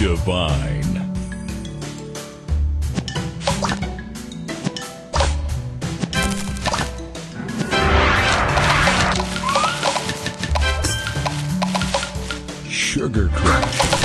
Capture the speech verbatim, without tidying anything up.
Divine. Sugar Crush.